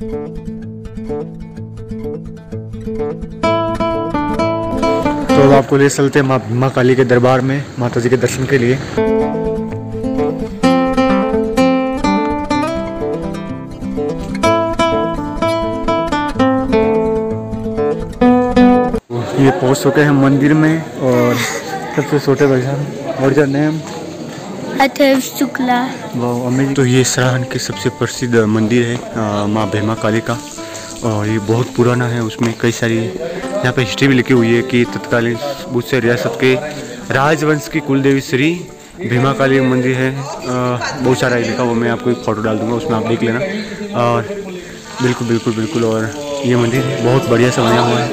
तो अब आपको ले चलते हैं माँ भीमा काली के दरबार में माता जी के दर्शन के लिए। ये पहुंच चुके हैं मंदिर में और सबसे छोटे भजन और नेम शुक्ला। तो ये सराहन के सबसे प्रसिद्ध मंदिर है माँ भीमा काली का और ये बहुत पुराना है। उसमें कई सारी यहाँ पे हिस्ट्री भी लिखी हुई है कि तत्कालीन बुद्ध रियासत के राजवंश की कुलदेवी श्री भीमा काली मंदिर है। बहुत सारा लिखा हुआ, मैं आपको एक फ़ोटो डाल दूँगा, उसमें आप देख लेना। और बिल्कुल बिल्कुल बिल्कुल, और ये मंदिर बहुत बढ़िया से बना हुआ है।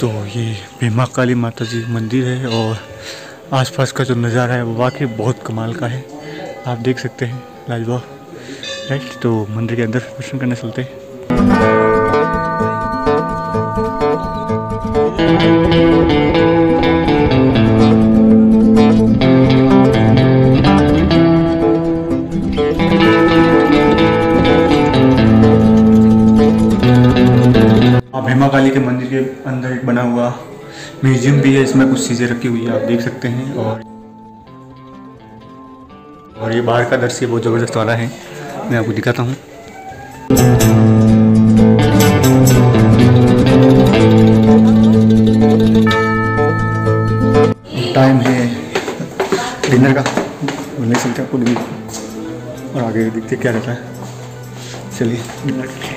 तो ये भीमा काली माता जी मंदिर है और आसपास का जो नज़ारा है वो वाकई बहुत कमाल का है। आप देख सकते हैं लाजवाब, राइट। तो मंदिर के अंदर दर्शन करने चलते हैं। भीमा काली के मंदिर के अंदर एक बना हुआ म्यूजियम भी है, इसमें कुछ चीज़ें रखी हुई है, आप देख सकते हैं। और ये बाहर का दृश्य बहुत ज़बरदस्त वाला है, मैं आपको दिखाता हूँ। टाइम है डिनर का, बोलने चलते आपको डिनर और आगे देखते क्या रहता है। चलिए।